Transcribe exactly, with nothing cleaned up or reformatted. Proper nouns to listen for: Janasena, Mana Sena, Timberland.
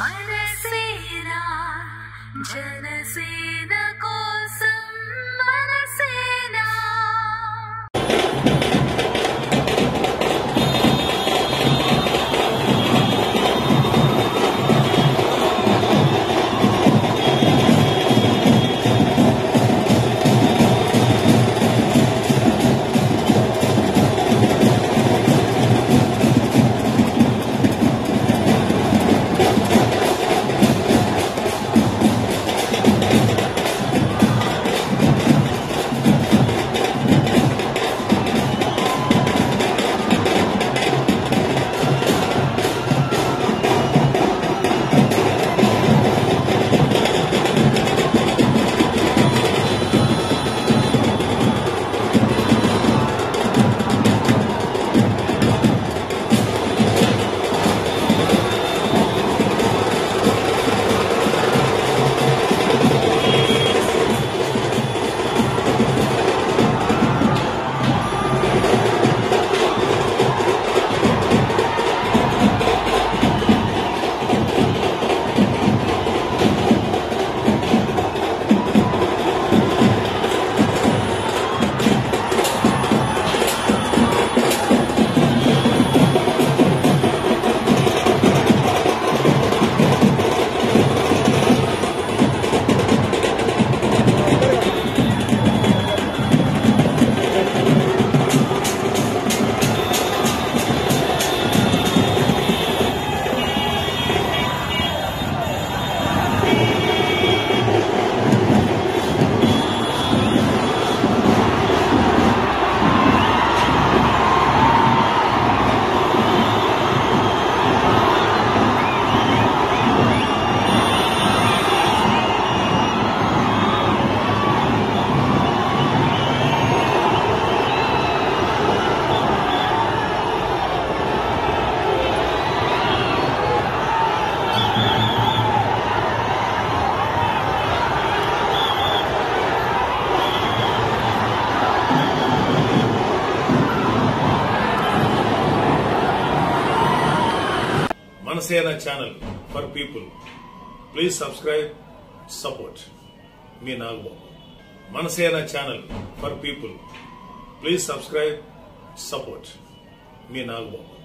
Mana Sena, Janasena kosam Mana Sena. Mana Sena channel for people. Please subscribe, support. Me and Albo. Mana Sena channel for people. Please subscribe, support. Me and Albo.